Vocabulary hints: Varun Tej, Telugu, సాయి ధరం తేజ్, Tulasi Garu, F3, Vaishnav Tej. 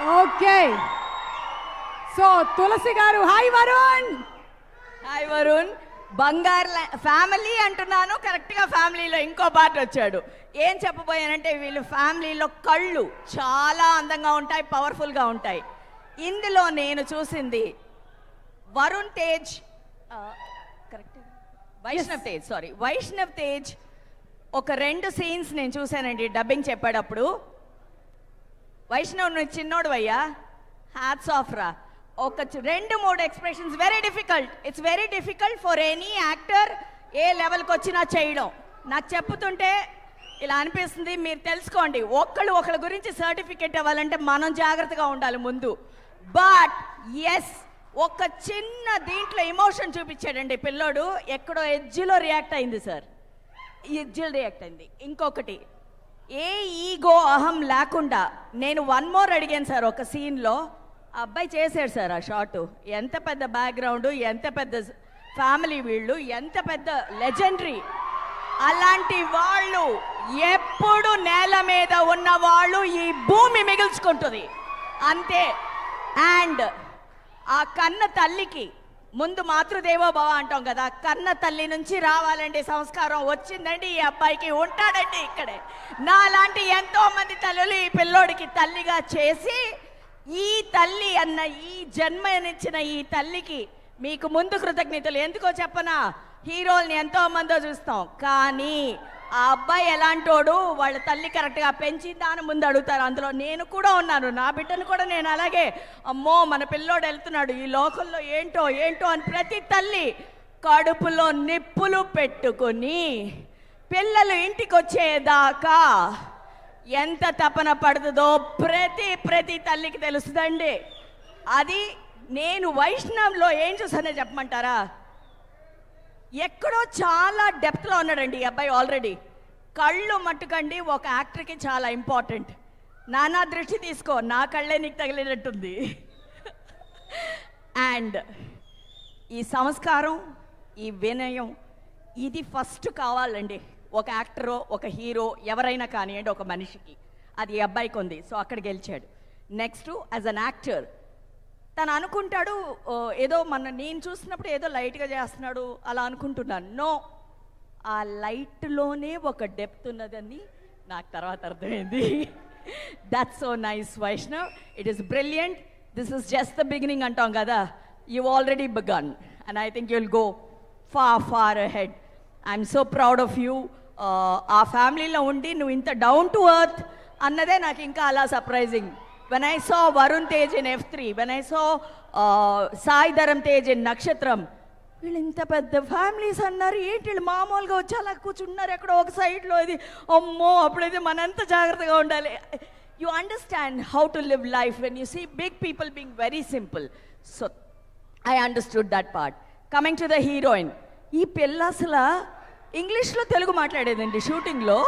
Okay. So, Tulasi Garu, hi Varun. Hi Varun. Bangar family antunanu correct ga family lo inko part vachadu em cheppaboyanante veelu family lo kallu chaala andanga untai powerful ga untai indulo nenu chusindi Varun Tej correct Vaishnav Tej sorry Vaishnav Tej oka rendu scenes nenu chusanandi dubbing cheppadappudu Vaishnav nu chinnodu ayya hats off ra okay, rendu mode expressions very difficult. It's very difficult for any actor ఏ లెవెల్కి వచ్చినా చేయడం. నాకు చెప్పుతుంటే ఇలా అనిపిస్తుంది, మీరు తెలుసుకోండి. ఒక్కళ్ళు ఒకళ్ళ గురించి సర్టిఫికేట్ ఇవ్వాలంటే మనం జాగ్రత్తగా ఉండాలి ముందు. బట్ ఎస్, ఒక చిన్న దీంట్లో ఎమోషన్ చూపించాడండి పిల్లోడు, ఎక్కడో ఎడ్జిలో రియాక్ట్ అయింది సార్, ఎడ్జిలో రియాక్ట్ అయింది. ఇంకొకటి, ఏ ఈగో అహం లేకుండా నేను వన్ మోర్ అడిగాను సార్ ఒక సీన్లో. అబ్బాయి చేశాడు సార్ ఆ షార్ట్. ఎంత పెద్ద బ్యాక్గ్రౌండ్, ఎంత పెద్ద ఫ్యామిలీ వీళ్ళు, ఎంత పెద్ద లెజెండరీ, అలాంటి వాళ్ళు ఎప్పుడు నేల మీద ఉన్న వాళ్ళు ఈ భూమి మిగుల్చుకుంటుంది అంతే. అండ్ ఆ కన్న తల్లికి ముందు మాతృదేవో భవ అంటాం కదా, కన్న తల్లి నుంచి రావాలండి సంస్కారం. వచ్చిందండి ఈ అబ్బాయికి, ఉంటాడండి ఇక్కడే. నా లాంటి ఎంతో మంది తల్లులు ఈ పిల్లోడికి తల్లిగా చేసి, ఈ తల్లి అన్న ఈ జన్మనిచ్చిన ఈ తల్లికి మీకు ముందు కృతజ్ఞతలు. ఎందుకో చెప్పనా, హీరోల్ని ఎంతో మందో చూస్తాం, కానీ ఆ అబ్బాయి ఎలాంటోడు, వాళ్ళ తల్లి కరెక్ట్గా పెంచిందా అని ముందు అడుగుతారు. అందులో నేను కూడా ఉన్నాను, నా బిడ్డను కూడా నేను అలాగే, అమ్మో మన పిల్లోడు వెళ్తున్నాడు ఈ లోకంలో ఏంటో ఏంటో అని ప్రతి తల్లి కడుపులో నిప్పులు పెట్టుకుని పిల్లలు ఇంటికి వచ్చేదాకా ఎంత తపన పడుతుందో ప్రతి ప్రతి తల్లికి తెలుస్తుందండి. అది నేను వైష్ణవ్లో ఏం చూసానో చెప్పమంటారా, ఎక్కడో చాలా డెప్త్లో ఉన్నాడండి ఈ అబ్బాయి ఆల్రెడీ. కళ్ళు మట్టుకండి ఒక యాక్టర్కి చాలా ఇంపార్టెంట్. నానా దృష్టి తీసుకో, నా కళ్ళే నీకు తగిలినట్టుంది. అండ్ ఈ సంస్కారం, ఈ వినయం, ఇది ఫస్ట్ కావాలండి ఒక యాక్టరో ఒక హీరో ఎవరైనా కానివ్వండి ఒక మనిషికి. అది అబ్బాయికి ఉంది, సో అక్కడ గెలిచాడు. నెక్స్ట్, యాజ్ అన్ యాక్టర్ తను అనుకుంటాడు ఏదో నేను చూసినప్పుడు ఏదో లైట్గా చేస్తున్నాడు అలా అనుకుంటున్నాను. నో, ఆ లైట్లోనే ఒక డెప్త్ ఉన్నదని నాకు తర్వాత అర్థమైంది. That's so nice Vaishnav, it is brilliant. This is just the beginning అంటాం కదా, you already began and I think you will go far far ahead. I'm so proud of you. ఆ ఫ్యామిలీలో ఉండి నువ్వు ఇంత డౌన్ టు ఎర్త్ అన్నదే నాకు ఇంకా అలా surprising. When I saw Varun Tej in F3, when I saw సాయి ధరం తేజ్ in Nakshatram, వీళ్ళు ఇంత పెద్ద ఫ్యామిలీస్ అన్నారు ఏంటి, వీళ్ళు మామూలుగా వచ్చి అలా కూర్చున్నారు ఎక్కడో ఒక సైడ్లో. ఇది అమ్మో, అప్పుడైతే మనంత జాగ్రత్తగా ఉండాలి. You understand how to live life when you see big people being very simple. So I understood that part. Coming to the heroine, ఈ పిల్ల అసలు ఇంగ్లీష్లో తెలుగు మాట్లాడేదండి షూటింగ్లో.